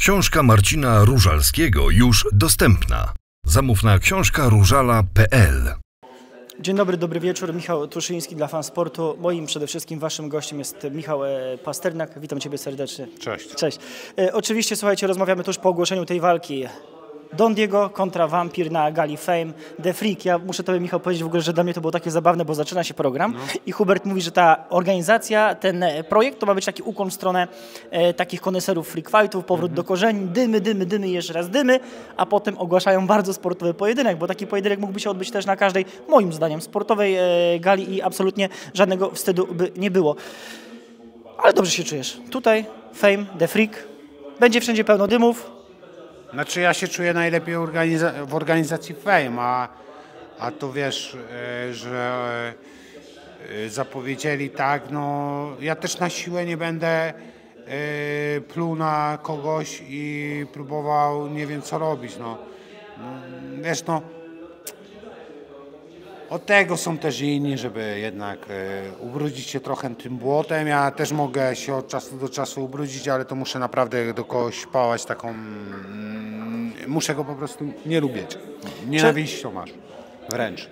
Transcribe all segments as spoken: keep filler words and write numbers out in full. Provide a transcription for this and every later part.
Książka Marcina Różalskiego już dostępna. Zamów na książka różala kropka p l. Dzień dobry, dobry wieczór. Michał Tuszyński dla Fan Sportu. Moim przede wszystkim waszym gościem jest Michał Pasternak. Witam ciebie serdecznie. Cześć. Cześć. E, oczywiście, słuchajcie, rozmawiamy tuż po ogłoszeniu tej walki. Don Diego kontra Wampir na gali Fame, The Freak. Ja muszę tobie, Michał, powiedzieć w ogóle, że dla mnie to było takie zabawne, bo zaczyna się program, no. I Hubert mówi, że ta organizacja, ten projekt to ma być taki ukłon w stronę e, takich koneserów freak fightów, powrót mm-hmm. do korzeni, dymy, dymy, dymy i jeszcze raz dymy, a potem ogłaszają bardzo sportowy pojedynek, bo taki pojedynek mógłby się odbyć też na każdej, moim zdaniem, sportowej e, gali i absolutnie żadnego wstydu by nie było. Ale dobrze się czujesz. Tutaj Fame, The Freak, będzie wszędzie pełno dymów. Znaczy ja się czuję najlepiej organiza w organizacji Fame, a, a to wiesz, e, że e, zapowiedzieli tak, no ja też na siłę nie będę e, pluł na kogoś i próbował nie wiem co robić, no. Wiesz, no od tego są też inni, żeby jednak e, ubrudzić się trochę tym błotem. Ja też mogę się od czasu do czasu ubrudzić, ale to muszę naprawdę do kogoś pałać taką... Mm, muszę go po prostu nie lubić. Nienawiść to masz. Wręcz.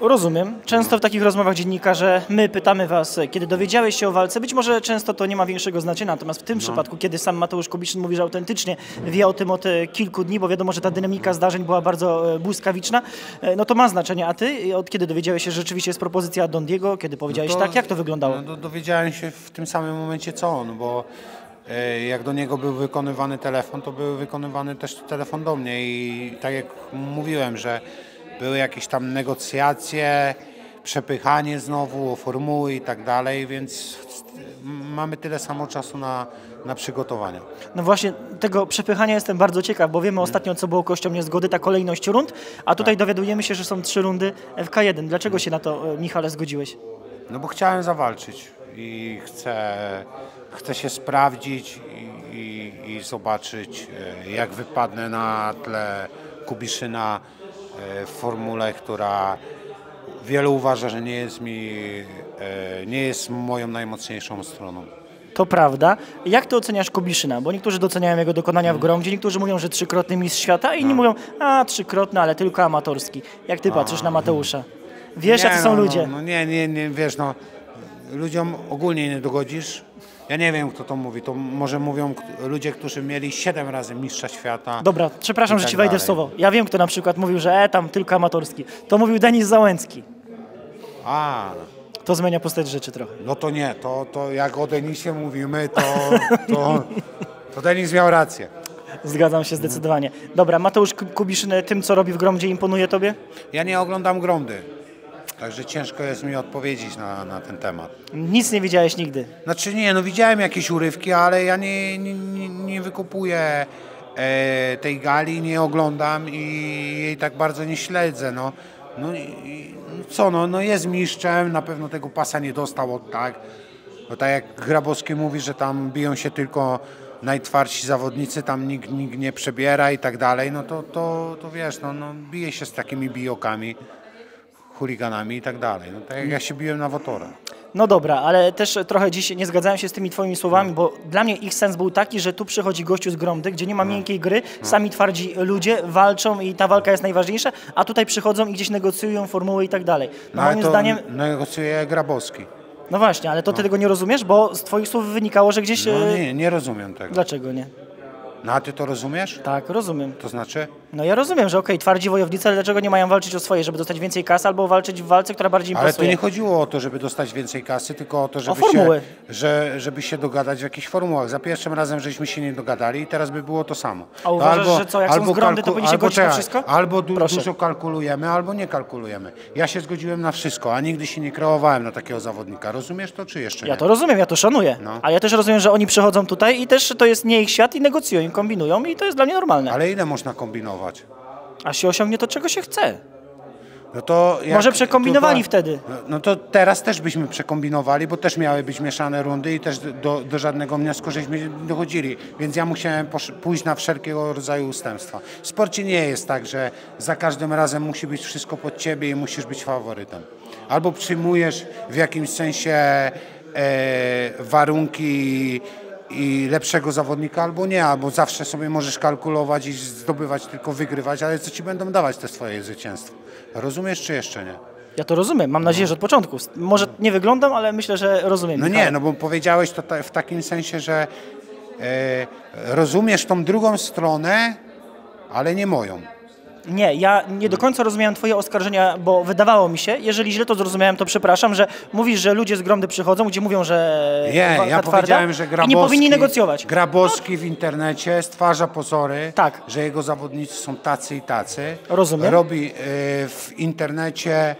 Rozumiem. Często w takich rozmowach dziennikarze my pytamy was, kiedy dowiedziałeś się o walce, być może często to nie ma większego znaczenia, natomiast w tym no. przypadku, kiedy sam Mateusz Kubiszyn mówi, że autentycznie wie o tym od kilku dni, bo wiadomo, że ta dynamika zdarzeń była bardzo błyskawiczna, no to ma znaczenie. A ty od kiedy dowiedziałeś się, że rzeczywiście jest propozycja Don Diego, kiedy powiedziałeś no to, tak? Jak to wyglądało? No to dowiedziałem się w tym samym momencie co on, bo jak do niego był wykonywany telefon, to był wykonywany też telefon do mnie i tak jak mówiłem, że były jakieś tam negocjacje, przepychanie znowu, formuły i tak dalej, więc mamy tyle samo czasu na, na przygotowania. No właśnie, tego przepychania jestem bardzo ciekaw, bo wiemy ostatnio, co było kością niezgody, ta kolejność rund, a tutaj tak. dowiadujemy się, że są trzy rundy F K jeden. Dlaczego się na to, Michale, zgodziłeś? No bo chciałem zawalczyć i chcę, chcę się sprawdzić i, i, i zobaczyć, jak wypadnę na tle Kubiszyna w formule, która wielu uważa, że nie jest mi, nie jest moją najmocniejszą stroną. To prawda. Jak ty oceniasz Kubiszyna? Bo niektórzy doceniają jego dokonania w Gromdzie, niektórzy mówią, że trzykrotny mistrz świata, inni no. mówią, a trzykrotny, ale tylko amatorski. Jak ty patrzysz a. na Mateusza? Wiesz, jacy są no, ludzie? No, nie, nie, nie, wiesz, no, ludziom ogólnie nie dogodzisz. Ja nie wiem, kto to mówi. To może mówią ludzie, którzy mieli siedem razy mistrza świata. Dobra, przepraszam, tak że ci wejdę w słowo. Ja wiem, kto na przykład mówił, że e, tam tylko amatorski. To mówił Denis Załęcki. A. To zmienia postać rzeczy trochę. No to nie. To, to jak o Denisie mówimy, to, to, to Denis miał rację. Zgadzam się zdecydowanie. Dobra, Mateusz Kubiszyn tym, co robi w Gromdzie, imponuje tobie? Ja nie oglądam Gromdy. Także ciężko jest mi odpowiedzieć na, na ten temat. Nic nie widziałeś nigdy? Znaczy nie, no widziałem jakieś urywki, ale ja nie, nie, nie wykupuję e, tej gali, nie oglądam i jej tak bardzo nie śledzę. No, no i, co, no, no jest mistrzem, na pewno tego pasa nie dostał od tak. Bo tak jak Grabowski mówi, że tam biją się tylko najtwardsi zawodnicy, tam nikt, nikt nie przebiera i tak dalej, no to, to, to wiesz, no, no bije się z takimi bijokami, chuliganami i tak dalej. No tak jak ja się biłem na Wotora. No dobra, ale też trochę dziś nie zgadzałem się z tymi twoimi słowami, no. bo dla mnie ich sens był taki, że tu przychodzi gościu z Gromdy, gdzie nie ma no. miękkiej gry, no. sami twardzi ludzie walczą i ta walka jest najważniejsza, a tutaj przychodzą i gdzieś negocjują formuły i tak dalej. No, no moim zdaniem... negocjuje Grabowski. No właśnie, ale to no. ty tego nie rozumiesz, bo z twoich słów wynikało, że gdzieś... No nie, nie rozumiem tego. Dlaczego nie? No a ty to rozumiesz? Tak, rozumiem. To znaczy? No ja rozumiem, że okej, okay, twardzi wojownicy, ale dlaczego nie mają walczyć o swoje, żeby dostać więcej kasy albo walczyć w walce, która bardziej im ale pasuje? Ale tu nie chodziło o to, żeby dostać więcej kasy, tylko o to, żeby, o się, że, żeby się dogadać w jakichś formułach. Za pierwszym razem żeśmy się nie dogadali i teraz by było to samo. A to uważasz, albo, że co, jak albo są z Gromdy, to powinni się godzić na wszystko? Albo du Proszę. dużo kalkulujemy, albo nie kalkulujemy. Ja się zgodziłem na wszystko, a nigdy się nie kreowałem na takiego zawodnika. Rozumiesz to, czy jeszcze nie? Ja to rozumiem, ja to szanuję. No. A ja też rozumiem, że oni przychodzą tutaj i też to jest nie ich świat i negocjują, kombinują i to jest dla mnie normalne. Ale ile można kombinować? A się osiągnie to, czego się chce. No to może przekombinowali to, wtedy. No, no to teraz też byśmy przekombinowali, bo też miały być mieszane rundy i też do, do żadnego wniosku żeśmy dochodzili. Więc ja musiałem pójść na wszelkiego rodzaju ustępstwa. W sporcie nie jest tak, że za każdym razem musi być wszystko pod ciebie i musisz być faworytem. Albo przyjmujesz w jakimś sensie e, warunki i lepszego zawodnika albo nie, albo zawsze sobie możesz kalkulować i zdobywać, tylko wygrywać, ale co ci będą dawać te swoje zwycięstwa? Rozumiesz czy jeszcze nie? Ja to rozumiem, mam nadzieję, że od początku. Może nie wyglądam, ale myślę, że rozumiem. No nie, no bo powiedziałeś to ta, w takim sensie, że yy, rozumiesz tą drugą stronę, ale nie moją. Nie, ja nie do końca rozumiałem twoje oskarżenia, bo wydawało mi się, jeżeli źle to zrozumiałem, to przepraszam, że mówisz, że ludzie z Gromdy przychodzą, gdzie mówią, że nie, ja powiedziałem, że Grabowski, i nie powinni negocjować. Grabowski w internecie stwarza pozory, tak, że jego zawodnicy są tacy i tacy. Rozumiem. Robi y, w internecie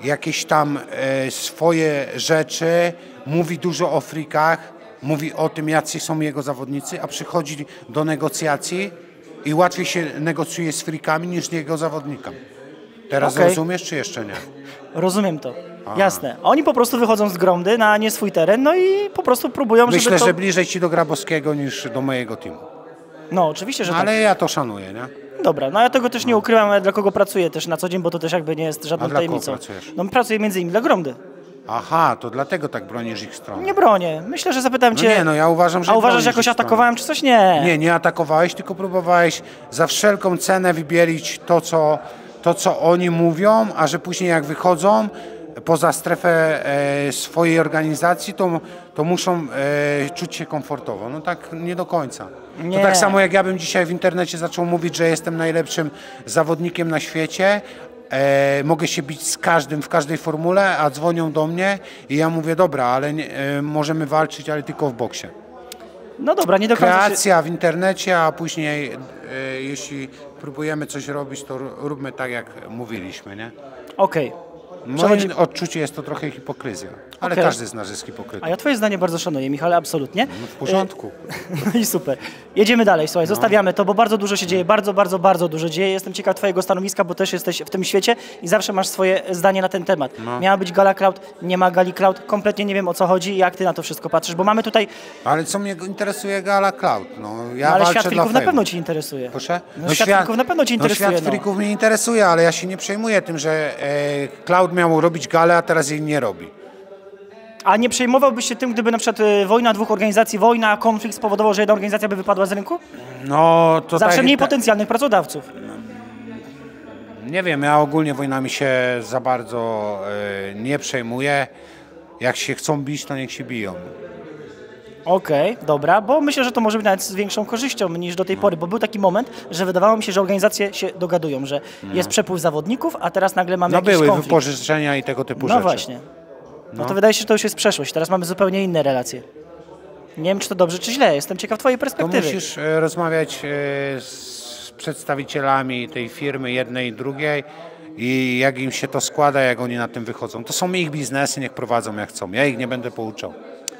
y, jakieś tam y, swoje rzeczy, mówi dużo o freakach, mówi o tym, jacy są jego zawodnicy, a przychodzi do negocjacji i łatwiej się negocjuje z freakami niż jego zawodnikami. Teraz okay. Rozumiesz, czy jeszcze nie? Rozumiem to. A. Jasne. Oni po prostu wychodzą z Gromdy na nie swój teren, no i po prostu próbują... Myślę, żeby to... że bliżej ci do Grabowskiego niż do mojego teamu. No, oczywiście, że no, tak. Ale ja to szanuję, nie? Dobra, no ja tego też nie no. ukrywam, dla kogo pracuję też na co dzień, bo to też jakby nie jest żadną tajemnicą. A dla kogo pracujesz? No, pracuję między innymi dla Gromdy. Aha, to dlatego tak bronisz ich stronę. Nie bronię. Myślę, że zapytałem cię... No nie, no ja uważam, że... A uważasz, że jakoś atakowałem czy coś? Nie. Nie, nie atakowałeś, tylko próbowałeś za wszelką cenę wybielić to co, to, co oni mówią, a że później jak wychodzą poza strefę e, swojej organizacji, to, to muszą e, czuć się komfortowo. No tak nie do końca. Nie. To tak samo jak ja bym dzisiaj w internecie zaczął mówić, że jestem najlepszym zawodnikiem na świecie, E, mogę się bić z każdym, w każdej formule, a dzwonią do mnie i ja mówię, dobra, ale nie, e, możemy walczyć, ale tylko w boksie. No dobra, nie do końca. Kreacja się... w internecie, a później e, jeśli próbujemy coś robić, to róbmy tak, jak mówiliśmy, nie? Okej. Okay. Moje Przechodzi... odczucie jest to trochę hipokryzja, ale okay. każdy z nas jest hipokrytą. A ja twoje zdanie bardzo szanuję, Michale, absolutnie. No, w porządku. No i super. Jedziemy dalej, słuchaj, no. zostawiamy to, bo bardzo dużo się dzieje, bardzo, bardzo, bardzo dużo dzieje. Jestem ciekaw twojego stanowiska, bo też jesteś w tym świecie i zawsze masz swoje zdanie na ten temat. No. Miała być Gala Clout, nie ma Gali Clout, kompletnie nie wiem o co chodzi i jak ty na to wszystko patrzysz, bo mamy tutaj... Ale co mnie interesuje Gala Clout? No, ja no, ale świat frików na pewno ci interesuje. Proszę? No, no, świat frików na pewno ci interesuje. No, świat frików no. mnie interesuje, ale ja się nie przejmuję tym, że e, Clout miał robić galę, a teraz jej nie robi. A nie przejmowałbyś się tym, gdyby na przykład wojna dwóch organizacji, wojna, konflikt spowodował, że jedna organizacja by wypadła z rynku? No to zawsze tak, mniej ta... potencjalnych pracodawców. Nie wiem, ja ogólnie wojnami się za bardzo y, nie przejmuję. Jak się chcą bić, to niech się biją. Okej, okay, dobra, bo myślę, że to może być nawet z większą korzyścią niż do tej no. pory, bo był taki moment, że wydawało mi się, że organizacje się dogadują, że no. jest przepływ zawodników, a teraz nagle mamy no jakiś konflikt. No były wypożyczenia i tego typu no rzeczy. No właśnie. No to wydaje się, że to już jest przeszłość, teraz mamy zupełnie inne relacje. Nie wiem, czy to dobrze, czy źle, jestem ciekaw twojej perspektywy. To musisz e, rozmawiać e, z przedstawicielami tej firmy jednej i drugiej i jak im się to składa, jak oni na tym wychodzą. To są ich biznesy, niech prowadzą jak chcą, ja ich nie będę pouczał.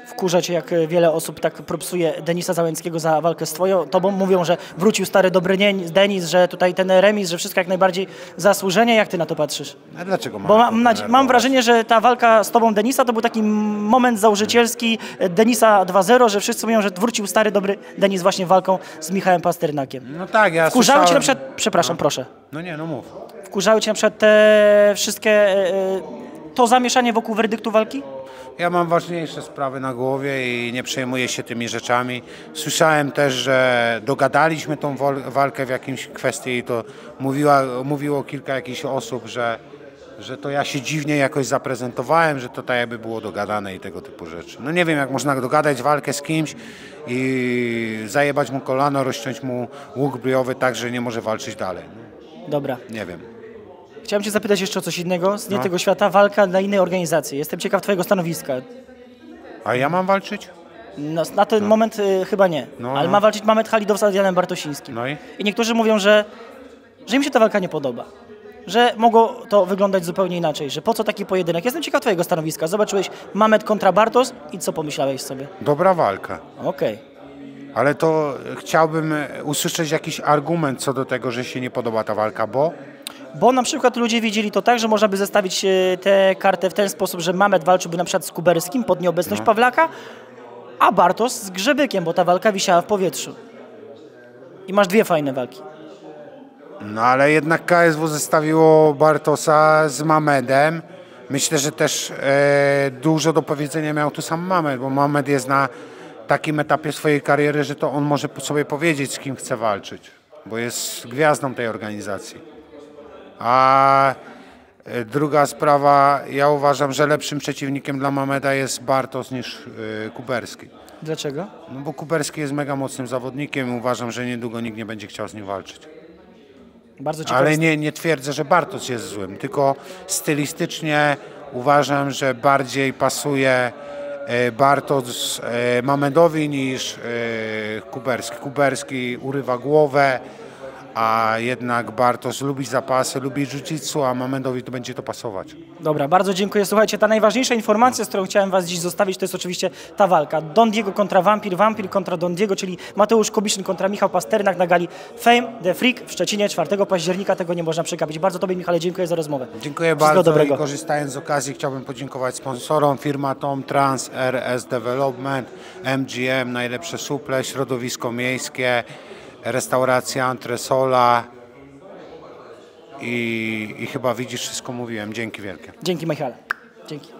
Wkurza cię, jak wiele osób tak propsuje Denisa Załęckiego za walkę z twoją, tobą. Mówią, że wrócił stary dobry Denis, że tutaj ten remis, że wszystko jak najbardziej zasłużenie. Jak ty na to patrzysz? A dlaczego mam? Bo mam, na, mam wrażenie, że ta walka z tobą Denisa to był taki moment założycielski Denisa dwa zero, że wszyscy mówią, że wrócił stary dobry Denis właśnie walką z Michałem Pasternakiem. No tak, ja Wkurzały słyszałem... cię na przykład... Przepraszam, no. proszę. No nie, no mów. Wkurzały cię na przykład te wszystkie... To zamieszanie wokół werdyktu walki? Ja mam ważniejsze sprawy na głowie i nie przejmuję się tymi rzeczami. Słyszałem też, że dogadaliśmy tą walkę w jakimś kwestii i to mówiła, mówiło kilka jakichś osób, że, że to ja się dziwnie jakoś zaprezentowałem, że to tak jakby było dogadane i tego typu rzeczy. No nie wiem, jak można dogadać walkę z kimś i zajebać mu kolano, rozciąć mu łuk bryowy tak, że nie może walczyć dalej. Dobra. Nie wiem. Chciałem cię zapytać jeszcze o coś innego, z nie no. tego świata, walka dla innej organizacji. Jestem ciekaw twojego stanowiska. A ja mam walczyć? No, na ten no. moment y, chyba nie, no, ale no. ma walczyć Mamed Khalidov z Adrianem Bartosińskim. No i? I niektórzy mówią, że, że im się ta walka nie podoba, że mogło to wyglądać zupełnie inaczej, że po co taki pojedynek. Jestem ciekaw twojego stanowiska. Zobaczyłeś Mamed kontra Bartos i co pomyślałeś sobie? Dobra walka. Okej. Okay. Ale to chciałbym usłyszeć jakiś argument co do tego, że się nie podoba ta walka, bo... Bo na przykład ludzie widzieli to tak, że można by zestawić tę kartę w ten sposób, że Mamed walczyłby na przykład z Kuberskim pod nieobecność no. Pawlaka, a Bartos z Grzebykiem, bo ta walka wisiała w powietrzu. I masz dwie fajne walki. No ale jednak K S W zestawiło Bartosa z Mamedem. Myślę, że też e, dużo do powiedzenia miał tu sam Mamed, bo Mamed jest na takim etapie swojej kariery, że to on może sobie powiedzieć, z kim chce walczyć, bo jest gwiazdą tej organizacji. A druga sprawa, ja uważam, że lepszym przeciwnikiem dla Mameda jest Bartos niż Kuberski. Dlaczego? No bo Kuberski jest mega mocnym zawodnikiem, uważam, że niedługo nikt nie będzie chciał z nim walczyć. Bardzo ciekawe. Ale nie, nie twierdzę, że Bartos jest złym, tylko stylistycznie uważam, że bardziej pasuje Bartos Mamedowi niż Kuberski. Kuberski urywa głowę, a jednak Bartos lubi zapasy, lubi jiu-jitsu, a Mamedowi to będzie to pasować. Dobra, bardzo dziękuję. Słuchajcie, ta najważniejsza informacja, z którą chciałem was dziś zostawić, to jest oczywiście ta walka. Don Diego kontra Wampir, Wampir kontra Don Diego, czyli Mateusz Kubiszyn kontra Michał Pasternak na gali Fame, The Freak w Szczecinie czwartego października. Tego nie można przegapić. Bardzo tobie, Michale, dziękuję za rozmowę. Dziękuję Wszystko bardzo dobrego. I korzystając z okazji chciałbym podziękować sponsorom, firma Tom, Trans, R S Development, M G M, Najlepsze Suple, Środowisko Miejskie, restauracja Antresola i, i chyba widzisz, wszystko mówiłem. Dzięki wielkie. Dzięki, Michale. Dzięki.